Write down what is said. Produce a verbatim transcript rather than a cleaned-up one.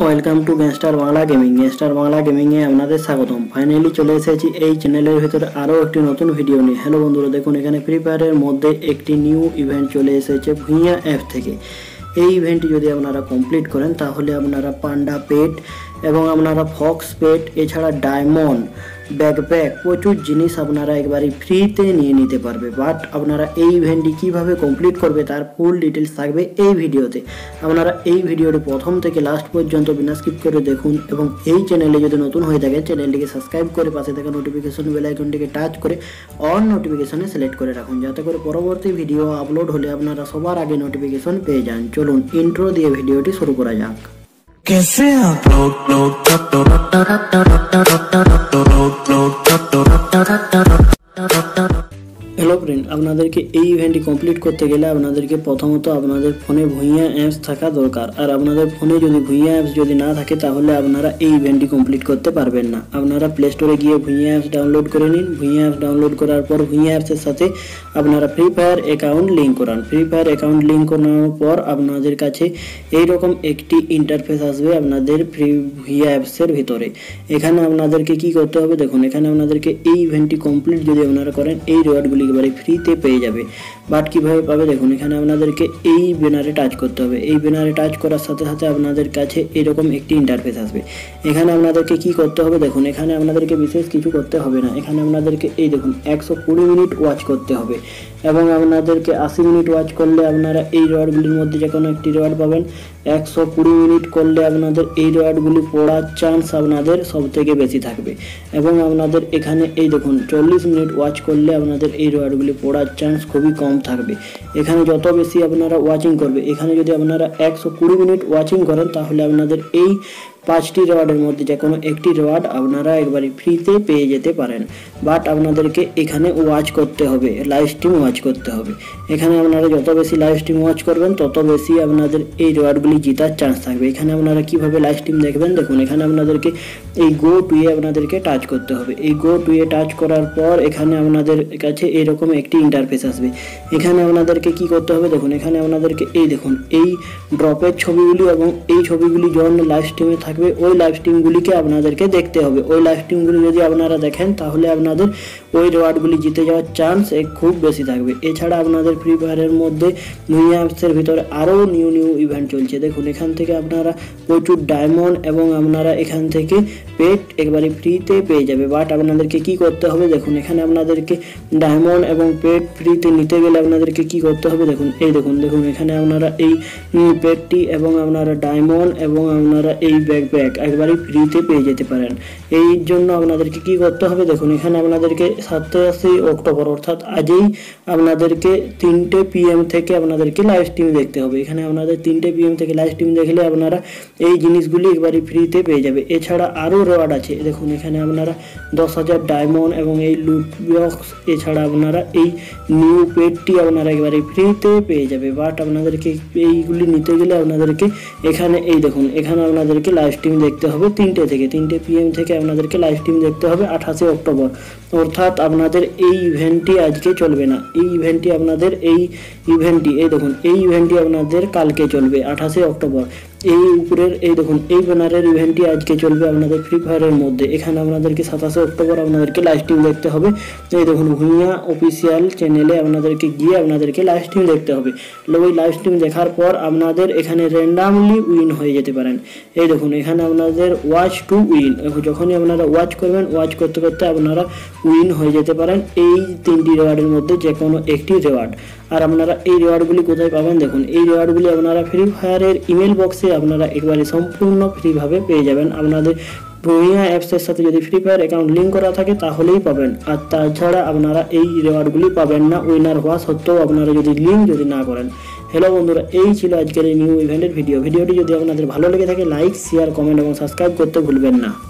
Welcome to Gangstar Bangla Gaming. Gangstar Bangla गेमिंगे आपनादेर स्वागतम। फाइनलि चले एसेछि एई चैनेलेर भितरे आरो एकटी नतुन भिडियो निये। हेलो बंधुरा, देखुन एखाने फ्री फायारेर मध्ये एकटी निउ इवेंट चले एसेछे भुइया अ্যাপ थेके। এই ইভেন্ট যদি আপনারা কমপ্লিট করেন তাহলে আপনারা পান্ডা পেট এবং আপনারা ফক্স পেট এছাড়া ডায়মন্ড ব্যাকপ্যাক প্রচুর জিনিস আপনারা একবারই ফ্রিতে নিয়ে নিতে পারবে। বাট আপনারা এই ইভেন্টটি কিভাবে কমপ্লিট করবে তার ফুল ডিটেইলস থাকবে এই ভিডিওতে। আপনারা এই ভিডিওটি প্রথম থেকে লাস্ট পর্যন্ত বিনা স্কিপ করে দেখুন এবং এই চ্যানেলে যদি নতুন হয়ে থাকেন চ্যানেলটিকে সাবস্ক্রাইব করে পাশে থাকা নোটিফিকেশন বেল আইকনটিকে টাচ করে অল নোটিফিকেশনে সিলেক্ট করে রাখুন যাতে করে পরবর্তী ভিডিও আপলোড হলে আপনারা সবার আগে নোটিফিকেশন পেয়ে যান। চলুন ইন্ট্রো দিয়ে ভিডিওটি শুরু করা যাক। कैसे आप लोग लोग टट टट टट टट टट लोग लोग टट टट टट टट। हेलो फ्रेंड, আপনাদেরকে এই ইভেন্টটি কমপ্লিট করতে গেলে আপনাদেরকে প্রথমত আপনাদের ফোনে ভুইয়া অ্যাপস থাকা দরকার। আর আপনাদের ফোনে যদি ভুইয়া অ্যাপস যদি না থাকে তাহলে আপনারা এই ইভেন্টটি কমপ্লিট করতে পারবেন না। আপনারা প্লে স্টোরে গিয়ে ভুইয়া অ্যাপস ডাউনলোড করে নিন। ভুইয়া অ্যাপস ডাউনলোড করার পর ভুইয়া অ্যাপসের সাথে আপনারা ফ্রি ফায়ার অ্যাকাউন্ট লিঙ্ক করান। ফ্রি ফায়ার অ্যাকাউন্ট লিঙ্ক করানোর পর আপনাদের কাছে এইরকম একটি ইন্টারফেস আসবে আপনাদের ফ্রি ভুইয়া অ্যাপসের ভিতরে। এখানে আপনাদেরকে কী করতে হবে দেখুন, এখানে আপনাদেরকে এই ইভেন্টটি কমপ্লিট যদি আপনারা করেন এই রিওয়ার্ডগুলি এবারে ফ্রিতে পেয়ে যাবে। বাট কীভাবে পাবে দেখুন, এখানে আপনাদেরকে এই ব্যানারে টাচ করতে হবে। এই ব্যানারে টাচ করার সাথে সাথে আপনাদের কাছে এরকম একটি ইন্টারফেস আসবে। এখানে আপনাদেরকে কি করতে হবে দেখুন, এখানে আপনাদেরকে বিশেষ কিছু করতে হবে না। এখানে আপনাদেরকে এই দেখুন একশো কুড়ি মিনিট ওয়াচ করতে হবে এবং আপনাদেরকে আশি মিনিট ওয়াচ করলে আপনারা এই রিওয়ার্ডগুলির মধ্যে যে কোনো একটি রিওয়ার্ড পাবেন। একশো কুড়ি মিনিট করলে আপনাদের এই রিওয়ার্ডগুলি পড়ার চান্স আপনাদের সবথেকে বেশি থাকবে এবং আপনাদের এখানে এই দেখুন চল্লিশ মিনিট ওয়াচ করলে আপনাদের এই রিওয়ার্ডগুলি পড়ার চান্স খুবই কম থাকবে। এখানে যত বেশি আপনারা ওয়াচিং করবে, এখানে যদি আপনারা একশো কুড়ি মিনিট ওয়াচিং করেন তাহলে আপনাদের এই পাঁচটি রিওয়ার্ডের মধ্যে যে কোনো একটি রিওয়ার্ড আপনারা একবারই ফ্রিতে পেয়ে যেতে পারেন। বাট আপনাদেরকে এখানে ওয়াচ করতে হবে, লাইভ স্ট্রিম ওয়াচ করতে হবে। এখানে আপনারা যত বেশি লাইভ স্ট্রিম ওয়াচ করবেন তত বেশি আপনাদের এই রিওয়ার্ডগুলি জেতার চান্স থাকবে। এখানে আপনারা কীভাবে লাইভ স্ট্রিম দেখবেন দেখুন, এখানে আপনাদেরকে এই গো টুয়ে আপনাদেরকে টাচ করতে হবে। এই গো টুয়ে টাচ করার পর এখানে আপনাদের কাছে এরকম একটি ইন্টারফেস আসবে। এখানে আপনাদেরকে কি করতে হবে দেখুন, এখানে আপনাদেরকে এই দেখুন এই ড্রপের ছবিগুলি এবং এই ছবিগুলি যখন লাইভ স্ট্রিমে থাকে ওই লাইভ স্ট্রিমগুলিকে আপনাদেরকে দেখতে হবে। ওই লাইভ স্ট্রিমগুলি যদি আপনারা দেখেন তাহলে আপনাদের ওই রিওয়ার্ডগুলি জিতে যাওয়ার চান্স খুব বেশি থাকবে। এছাড়া আপনাদের ফ্রি ফায়ারের মধ্যে নিউ অ্যাপসের ভিতরে আরও নিউ নিউ ইভেন্ট চলছে। দেখুন এখান থেকে আপনারা প্রচুর ডায়মন্ড এবং আপনারা এখান থেকে পেট একবারে ফ্রিতে পেয়ে যাবে। বাট আপনাদেরকে কি করতে হবে দেখুন, এখানে আপনাদেরকে ডায়মন্ড এবং পেট ফ্রিতে নিতে গেলে আপনাদেরকে কি করতে হবে দেখুন, এই দেখুন দেখুন এখানে আপনারা এই পেটটি এবং আপনারা ডায়মন্ড এবং আপনারা এই ব্যাগ একবারে ফ্রিতে পেয়ে যেতে পারেন। এই জন্য আপনাদেরকে কি করতে হবে দেখুন, এখানে আপনাদেরকে সাতাশে অক্টোবর অর্থাৎ আজই আপনাদেরকে তিনটে পিএম থেকে আপনাদেরকে লাইভ স্ট্রিম দেখতে হবে। এখানে আপনাদের তিনটে পিএম থেকে লাইভ স্ট্রিম দেখলে আপনারা এই জিনিসগুলি একবারে ফ্রিতে পেয়ে যাবে। এছাড়া আরও রিওয়ার্ড আছে দেখুন, এখানে আপনারা দশ হাজার ডায়মন্ড এবং এই লুট বক্স এছাড়া আপনারা এই নিউ পেডটি আপনারা একবারে ফ্রিতে পেয়ে যাবে। বাট আপনাদেরকে এইগুলি নিতে গেলে আপনাদেরকে এখানে এই দেখুন এখানে আপনাদেরকে লাইভ স্ট্রিম দেখতে হবে তিনটে থেকে তিনটে পিএম থেকে আপনাদেরকে লাইভ স্ট্রিম দেখতে হবে আঠাশে অক্টোবর অর্থাৎ আপনাদের এই ইভেন্টটি আজকে চলবে না। এই ইভেন্টটি আপনাদের এই ইভেন্টটি এই দেখুন এই ইভেন্টটি আপনাদের কালকে চলবে আঠাশে অক্টোবর। এই উপরের এই দেখুন এই ব্যানারের ইভেন্টটি আজকে চলবে আপনাদের ফ্রি ফায়ারের মধ্যে। এখানে আপনাদেরকে সাতাশে অক্টোবর আপনাদেরকে লাইভ স্ট্রিম দেখতে হবে। এই দেখুন ভুইয়া অফিসিয়াল চ্যানেলে আপনাদেরকে গিয়ে আপনাদেরকে লাইভ স্ট্রিম দেখতে হবে। ওই লাইভ স্ট্রিম দেখার পর আপনাদের এখানে র্যান্ডামলি উইন হয়ে যেতে পারেন। এই দেখুন এখানে আপনাদের ওয়াচ টু উইন, যখনই আপনারা ওয়াচ করবেন ওয়াচ করতে করতে আপনারা উইন হয়ে যেতে পারেন এই তিনটি রিওয়ার্ডের মধ্যে যে কোনো একটি রিওয়ার্ড। আর আপনারা এই রিওয়ার্ডগুলি কোথায় পাবেন দেখুন, এই রিওয়ার্ডগুলি আপনারা ফ্রি ফায়ারের ইমেল বক্সে আপনারা একবারে সম্পূর্ণ ফ্রিভাবে পেয়ে যাবেন। আপনাদের ভুইয়া অ্যাপসের সাথে যদি ফ্রি ফায়ার অ্যাকাউন্ট লিঙ্ক করা থাকে তাহলেই পাবেন। আর তাছাড়া আপনারা এই রিওয়ার্ডগুলি পাবেন না উইনার হওয়া সত্ত্বেও আপনারা যদি লিঙ্ক যদি না করেন। হ্যালো বন্ধুরা, এই ছিল আজকের এই নিউ ইভেন্টের ভিডিও। ভিডিওটি যদি আপনাদের ভালো লেগে থাকে লাইক শেয়ার কমেন্ট এবং সাবস্ক্রাইব করতে ভুলবেন না।